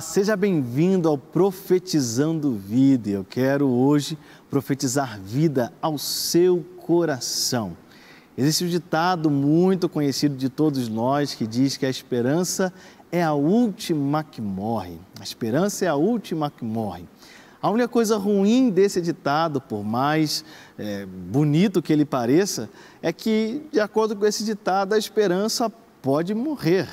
Olá, seja bem-vindo ao Profetizando Vida. Eu quero hoje profetizar vida ao seu coração. Existe um ditado muito conhecido de todos nós que diz que a esperança é a última que morre. A esperança é a última que morre. A única coisa ruim desse ditado, por mais bonito que ele pareça, é que, de acordo com esse ditado, a esperança pode morrer,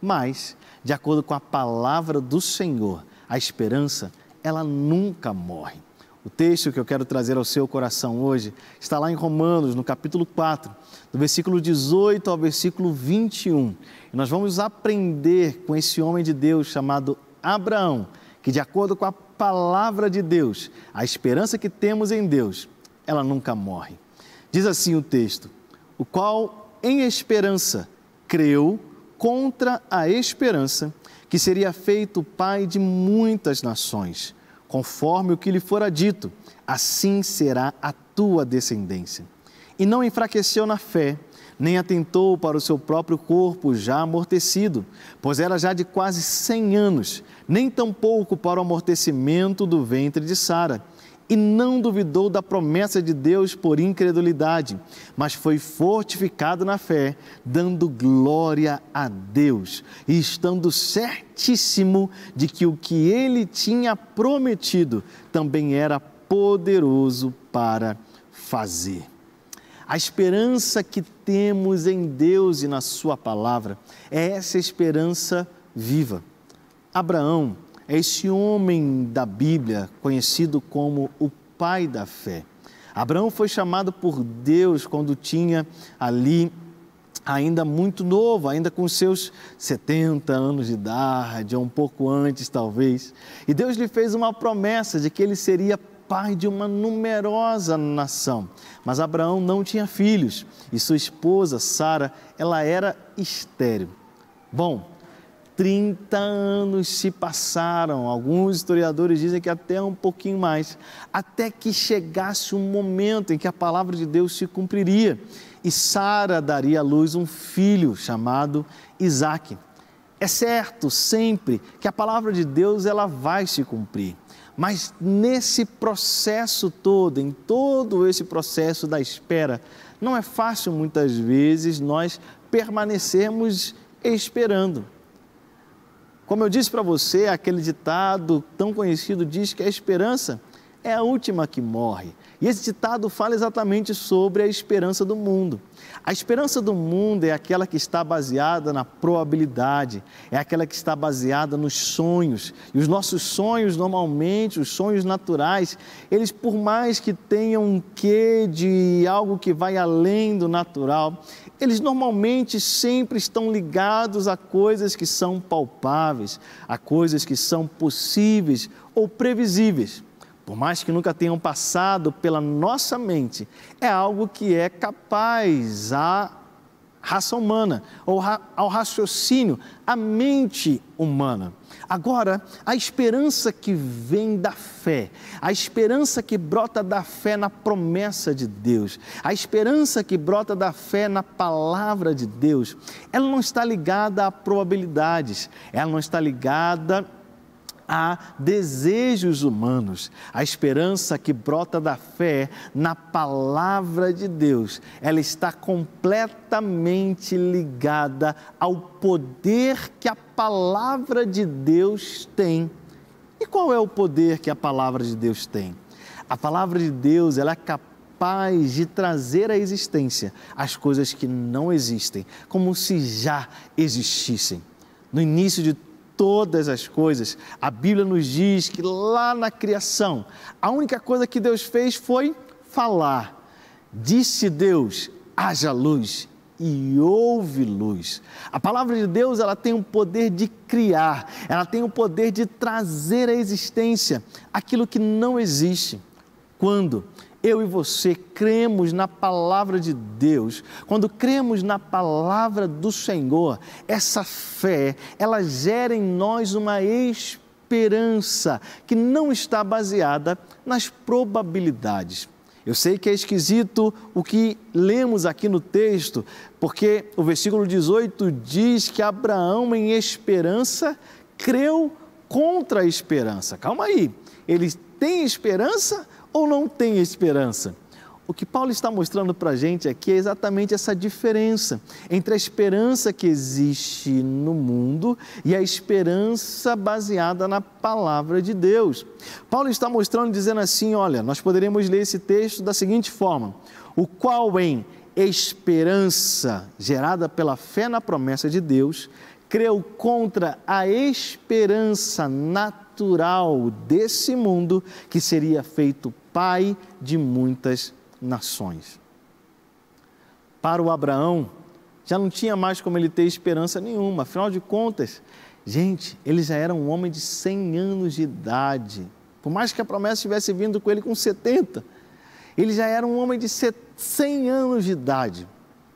mas de acordo com a palavra do Senhor, a esperança, ela nunca morre. O texto que eu quero trazer ao seu coração hoje está lá em Romanos, no capítulo 4, do versículo 18 ao versículo 21. E nós vamos aprender com esse homem de Deus chamado Abraão, que de acordo com a palavra de Deus, a esperança que temos em Deus, ela nunca morre. Diz assim o texto: o qual em esperança creu, contra a esperança que seria feito pai de muitas nações, conforme o que lhe fora dito, assim será a tua descendência. E não enfraqueceu na fé, nem atentou para o seu próprio corpo já amortecido, pois era já de quase 100 anos, nem tampouco para o amortecimento do ventre de Sara. E não duvidou da promessa de Deus por incredulidade, mas foi fortificado na fé, dando glória a Deus, e estando certíssimo de que o que ele tinha prometido também era poderoso para fazer. A esperança que temos em Deus e na sua palavra é essa esperança viva. Abraão é esse homem da Bíblia conhecido como o pai da fé. Abraão foi chamado por Deus quando tinha ali ainda muito novo, ainda com seus 70 anos de idade, ou um pouco antes talvez. E Deus lhe fez uma promessa de que ele seria pai de uma numerosa nação. Mas Abraão não tinha filhos e sua esposa Sara, ela era estéril. Bom, 30 anos se passaram, alguns historiadores dizem que até um pouquinho mais, até que chegasse um momento em que a palavra de Deus se cumpriria e Sara daria à luz um filho chamado Isaque. É certo sempre que a palavra de Deus ela vai se cumprir, mas nesse processo todo, em todo esse processo da espera, não é fácil muitas vezes nós permanecermos esperando. Como eu disse para você, aquele ditado tão conhecido diz que a esperança é a última que morre. E esse ditado fala exatamente sobre a esperança do mundo. A esperança do mundo é aquela que está baseada na probabilidade, é aquela que está baseada nos sonhos. E os nossos sonhos, normalmente, os sonhos naturais, eles por mais que tenham um quê de algo que vai além do natural, eles normalmente sempre estão ligados a coisas que são palpáveis, a coisas que são possíveis ou previsíveis. Por mais que nunca tenham passado pela nossa mente, é algo que é capaz à raça humana, ou ao raciocínio, à mente humana. Agora, a esperança que vem da fé, a esperança que brota da fé na promessa de Deus, a esperança que brota da fé na palavra de Deus, ela não está ligada a probabilidades, ela não está ligada a desejos humanos. A esperança que brota da fé na palavra de Deus, ela está completamente ligada ao poder que a palavra de Deus tem. E qual é o poder que a palavra de Deus tem? A palavra de Deus, ela é capaz de trazer à existência as coisas que não existem, como se já existissem. No início de todas as coisas, a Bíblia nos diz que lá na criação, a única coisa que Deus fez foi falar. Disse Deus, haja luz, e houve luz. A palavra de Deus, ela tem o poder de criar, ela tem o poder de trazer à existência aquilo que não existe. Quando eu e você cremos na palavra de Deus, quando cremos na palavra do Senhor, essa fé, ela gera em nós uma esperança que não está baseada nas probabilidades. Eu sei que é esquisito o que lemos aqui no texto, porque o versículo 18 diz que Abraão em esperança creu contra a esperança. Calma aí, eles têm esperança ou não têm esperança? O que Paulo está mostrando para a gente aqui é exatamente essa diferença entre a esperança que existe no mundo e a esperança baseada na palavra de Deus. Paulo está mostrando, dizendo assim, olha, nós poderíamos ler esse texto da seguinte forma, o qual em esperança gerada pela fé na promessa de Deus, creu contra a esperança natural desse mundo que seria feito pai de muitas nações. Para o Abraão, já não tinha mais como ele ter esperança nenhuma, afinal de contas, gente, ele já era um homem de 100 anos de idade, por mais que a promessa tivesse vindo com ele com 70, ele já era um homem de 100 anos de idade,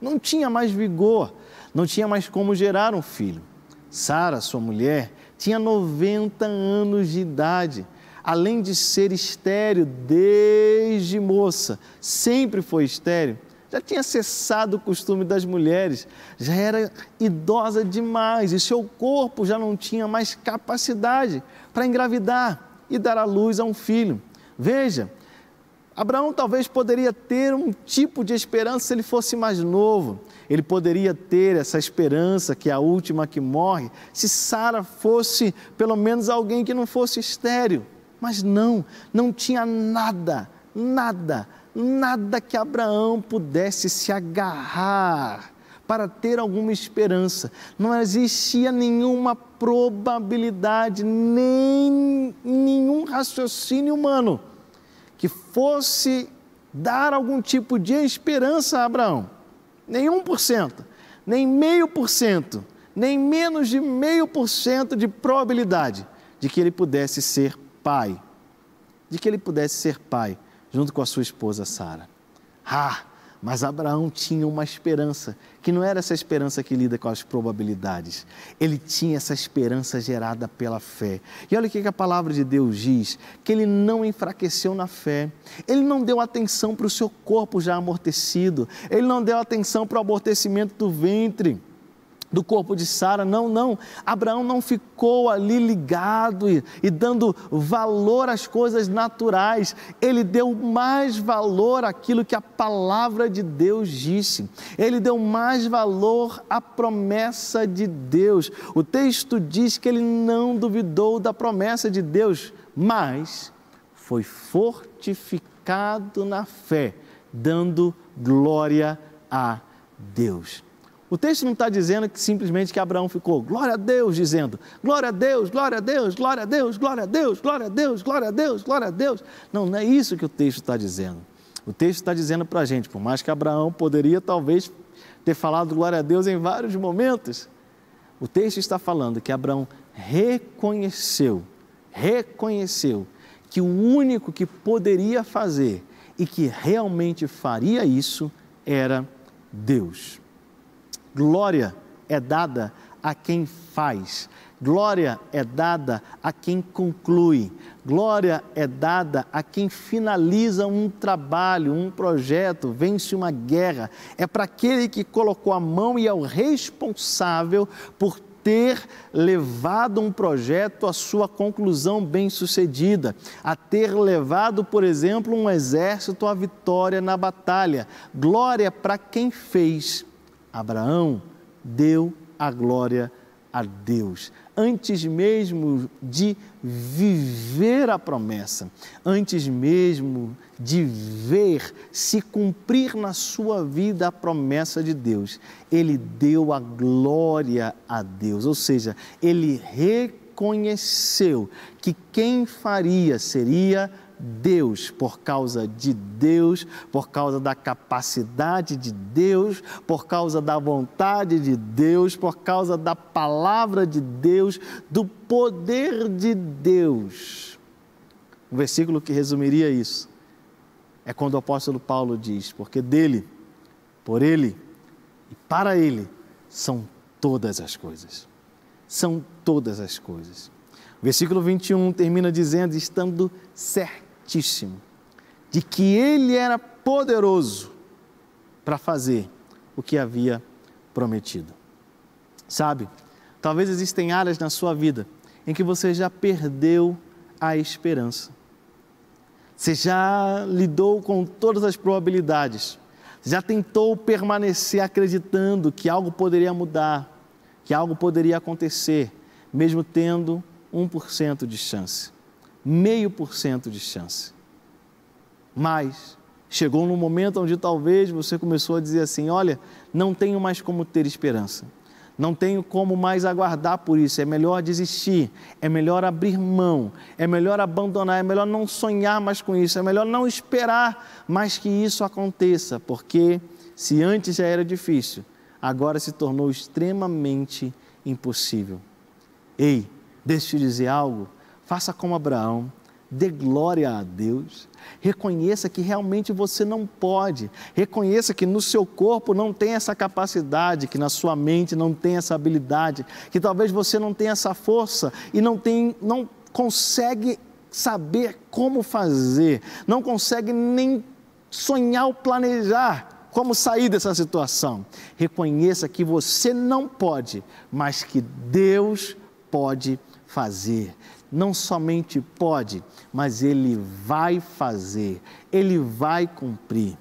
não tinha mais vigor, não tinha mais como gerar um filho. Sara, sua mulher, tinha 90 anos de idade, além de ser estéril desde moça, sempre foi estéril, já tinha cessado o costume das mulheres, já era idosa demais e seu corpo já não tinha mais capacidade para engravidar e dar à luz a um filho. Veja, Abraão talvez poderia ter um tipo de esperança se ele fosse mais novo. Ele poderia ter essa esperança que é a última que morre, se Sara fosse pelo menos alguém que não fosse estéril. Mas não tinha nada que Abraão pudesse se agarrar para ter alguma esperança. Não existia nenhuma probabilidade, nem nenhum raciocínio humano que fosse dar algum tipo de esperança a Abraão, nem 1%, nem 0,5%, nem menos de 0,5% de probabilidade de que ele pudesse ser pai, junto com a sua esposa Sara. Ah, mas Abraão tinha uma esperança, que não era essa esperança que lida com as probabilidades, ele tinha essa esperança gerada pela fé. E olha o que a palavra de Deus diz, que ele não enfraqueceu na fé, ele não deu atenção para o seu corpo já amortecido, ele não deu atenção para o amortecimento do ventre, do corpo de Sara, não, Abraão não ficou ali ligado e dando valor às coisas naturais, ele deu mais valor àquilo que a palavra de Deus disse, ele deu mais valor à promessa de Deus. O texto diz que ele não duvidou da promessa de Deus, mas foi fortificado na fé, dando glória a Deus. O texto não está dizendo que simplesmente que Abraão ficou, glória a Deus, dizendo, glória a Deus, glória a Deus, glória a Deus, glória a Deus, glória a Deus, glória a Deus, glória a Deus. Não é isso que o texto está dizendo. O texto está dizendo para a gente, por mais que Abraão poderia talvez ter falado glória a Deus em vários momentos, o texto está falando que Abraão reconheceu que o único que poderia fazer e que realmente faria isso era Deus. Glória é dada a quem faz, glória é dada a quem conclui, glória é dada a quem finaliza um trabalho, um projeto, vence uma guerra. É para aquele que colocou a mão e é o responsável por ter levado um projeto à sua conclusão bem-sucedida, a ter levado, por exemplo, um exército à vitória na batalha. Glória para quem fez. Abraão deu a glória a Deus, antes mesmo de viver a promessa, antes mesmo de ver se cumprir na sua vida a promessa de Deus, ele deu a glória a Deus, ou seja, ele reconheceu que quem faria seria Deus, por causa de Deus, por causa da capacidade de Deus, por causa da vontade de Deus, por causa da palavra de Deus, do poder de Deus. O versículo que resumiria isso é quando o apóstolo Paulo diz, porque dele, por ele e para ele são todas as coisas, O versículo 21 termina dizendo, estando certíssimo de que ele era poderoso para fazer o que havia prometido. Sabe, talvez existem áreas na sua vida em que você já perdeu a esperança. Você já lidou com todas as probabilidades, já tentou permanecer acreditando que algo poderia mudar, que algo poderia acontecer, mesmo tendo 1% de chance, 0,5% de chance. Mas chegou num momento onde talvez você começou a dizer assim: olha, não tenho mais como ter esperança, não tenho como mais aguardar por isso, é melhor desistir, é melhor abrir mão, é melhor abandonar, é melhor não sonhar mais com isso, é melhor não esperar mais que isso aconteça, porque se antes já era difícil, agora se tornou extremamente impossível. Ei, deixa eu te dizer algo, faça como Abraão, dê glória a Deus, reconheça que realmente você não pode, reconheça que no seu corpo não tem essa capacidade, que na sua mente não tem essa habilidade, que talvez você não tenha essa força e não consegue saber como fazer, não consegue nem sonhar ou planejar como sair dessa situação. Reconheça que você não pode, mas que Deus pode fazer. Não somente pode, mas Ele vai fazer, Ele vai cumprir.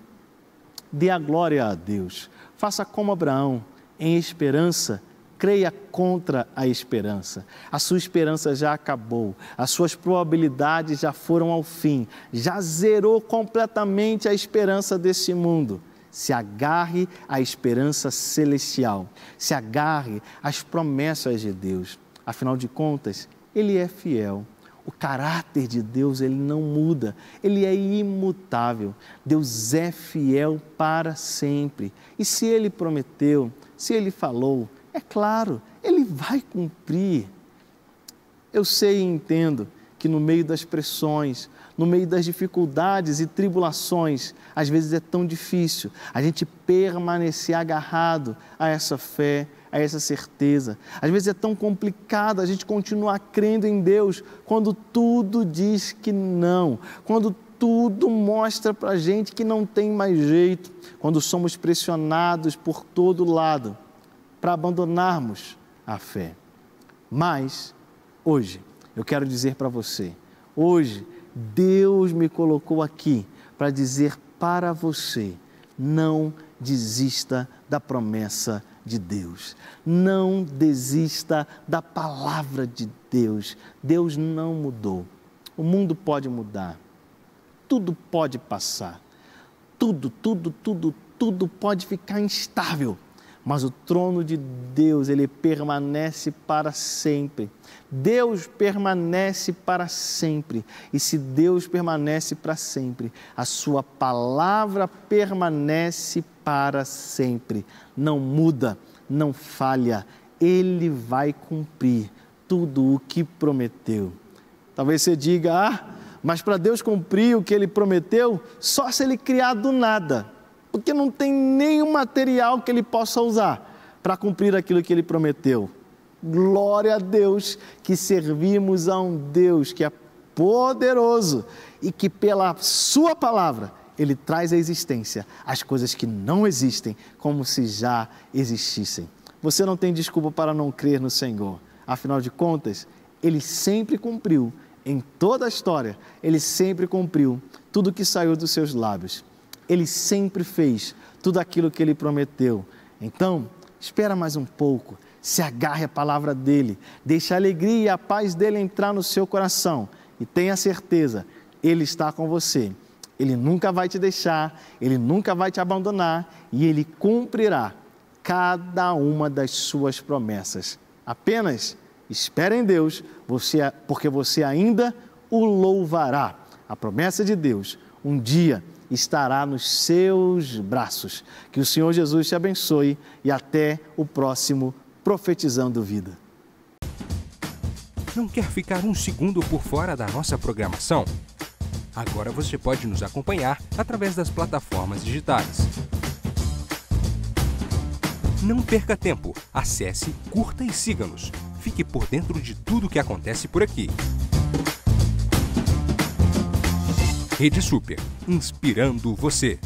Dê a glória a Deus, faça como Abraão, em esperança, creia contra a esperança. A sua esperança já acabou, as suas probabilidades já foram ao fim, já zerou completamente a esperança desse mundo. Se agarre à esperança celestial, se agarre às promessas de Deus, afinal de contas, Ele é fiel, o caráter de Deus, Ele não muda, Ele é imutável, Deus é fiel para sempre. E se Ele prometeu, se Ele falou, é claro, Ele vai cumprir. Eu sei e entendo que no meio das pressões, no meio das dificuldades e tribulações, às vezes é tão difícil a gente permanecer agarrado a essa fé, a essa certeza. Às vezes é tão complicado a gente continuar crendo em Deus quando tudo diz que não, quando tudo mostra para a gente que não tem mais jeito, quando somos pressionados por todo lado para abandonarmos a fé. Mas hoje eu quero dizer para você, hoje Deus me colocou aqui para dizer para você: não desista da promessa de Deus, não desista da palavra de Deus. Deus não mudou, o mundo pode mudar, tudo pode passar, tudo pode ficar instável, mas o trono de Deus, Ele permanece para sempre. Deus permanece para sempre, e se Deus permanece para sempre, a sua palavra permanece para sempre, não muda, não falha, Ele vai cumprir tudo o que prometeu. Talvez você diga: ah, mas para Deus cumprir o que Ele prometeu, só se Ele criar do nada, porque não tem nenhum material que Ele possa usar para cumprir aquilo que Ele prometeu. Glória a Deus que servimos a um Deus que é poderoso e que pela sua palavra Ele traz à existência as coisas que não existem como se já existissem. Você não tem desculpa para não crer no Senhor, afinal de contas, Ele sempre cumpriu, em toda a história, Ele sempre cumpriu tudo que saiu dos seus lábios. Ele sempre fez tudo aquilo que Ele prometeu. Então, espera mais um pouco, se agarre à palavra dEle, deixe a alegria e a paz dEle entrar no seu coração e tenha certeza, Ele está com você. Ele nunca vai te deixar, Ele nunca vai te abandonar e Ele cumprirá cada uma das suas promessas. Apenas espere em Deus, porque você ainda o louvará. A promessa de Deus um dia estará nos seus braços. Que o Senhor Jesus te abençoe e até o próximo Profetizando Vida. Não quer ficar um segundo por fora da nossa programação? Agora você pode nos acompanhar através das plataformas digitais. Não perca tempo, acesse, curta e siga-nos. Fique por dentro de tudo o que acontece por aqui. Rede Super, inspirando você.